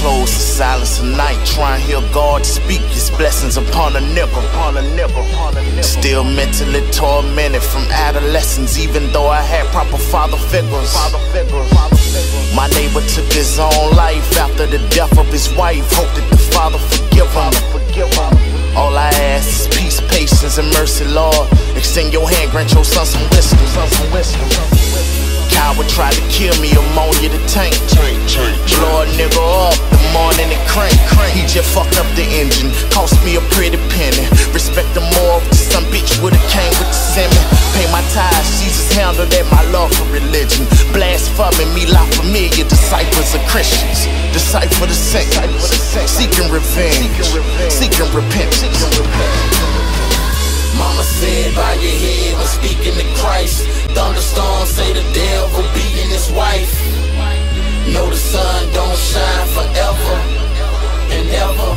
closed to silence tonight. Try and hear God speak his blessings upon a nigga. Still mentally tormented from adolescence, even though I had proper father figures. My neighbor took his own life after the death of his wife. Hope that the Father forgive him. All I ask is peace, patience, and mercy, Lord. Extend your hand, grant your son some wisdom. Coward tried to kill me, ammonia the tank. Blow a nigga up the morning and crank. He just fucked up the engine, cost me a pretty penny. Respect the moral, some bitch would've came with the semen. Pay my tithes, Jesus handled that, my love for religion. Blaspheming me, La Familia, disciples of Christians. Decipher the saints, seeking revenge, seeking repentance. Mama said, bow your head when speaking to Christ. Thunderstorm say the devil beating his wife. No, the sun don't shine forever and ever.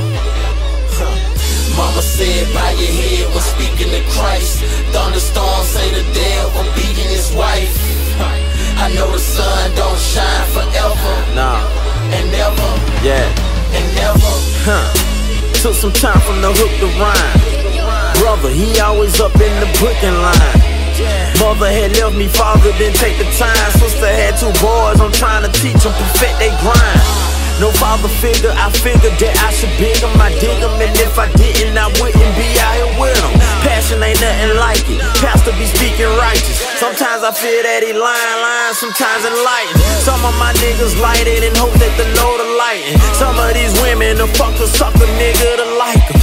Mama said, bow your head when speaking to Christ. Thunderstorm say the devil beating his wife. I know the sun don't shine forever and ever. And ever. Took some time from the hook to rhyme. Brother, he always up in the booking line. Mother had left me, father didn't take the time. Sister had two boys, I'm trying to teach them perfect they grind. No father figure, I figured that I should big them, I dig them, and if I didn't, I wouldn't be out here with them. Passion ain't nothing like it, pastor be speaking righteous. Sometimes I feel that he lying, sometimes enlightened. Some of my niggas lighted and hope that the Lord will lighten. Some of these women, the fucker suck a nigga to like them.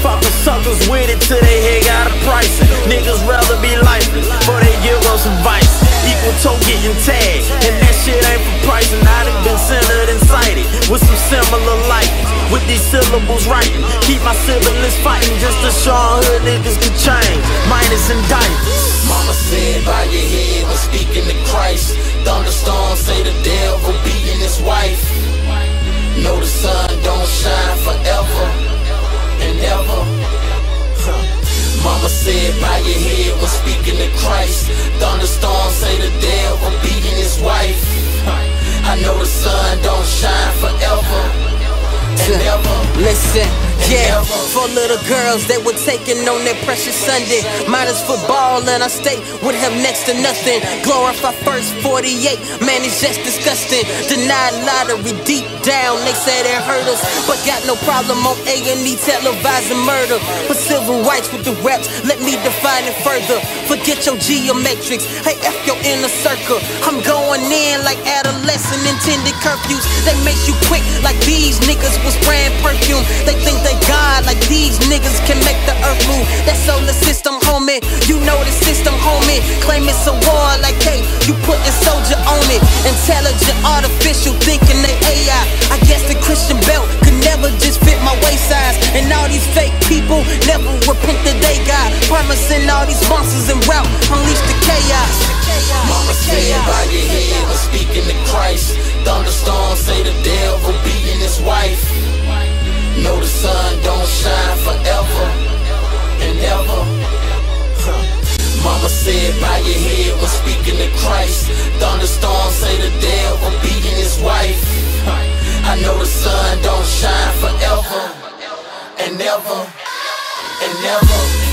Fuckin' suckers with it till they head got a pricing. Niggas rather be lifeless, but they give us some vice. Equal toe getting tagged, and that shit ain't for pricing. I done been centered and cited with some similar lightings, with these syllables writing. Keep my siblings fighting just to show hood niggas can change. Minus indictments. Mama said, bow your head when speaking to Christ. Thunderstorm say the devil beating his wife. No, the sun don't shine forever. Mama said, bow your head when speaking to Christ. Thunderstorm say the devil beating his wife. I know the sun don't shine forever and ever. Listen. Yeah, for little girls that were taking on that precious Sunday. Minus football and our state would have next to nothing. Glorify first 48, man, it's just disgusting. Denied lottery deep down, they say that hurt us, but got no problem on A&E televising murder. But civil rights with the raps, let me define it further. Forget your geometrics, hey, F your inner circle. I'm going in like adolescent intended curfews. They make you quick like these niggas was spraying perfume. They think they God, like these niggas can make the earth move. That solar system, homie, you know the system, homie. Claim it's a war, like hey, you put a soldier on it. Intelligent, artificial, thinking they AI. I guess the Christian belt could never just fit my waist size. And all these fake people never repent that they got. Promising all these monsters and route, unleash the chaos. Mama said, bow your head when speaking to Christ. Thunderstorm say the devil beating his wife. No, the sun don't shine forever and ever. Mama said, bow your head when speaking to Christ. Thunderstorm say the devil beating his wife. I know the sun don't shine forever and ever.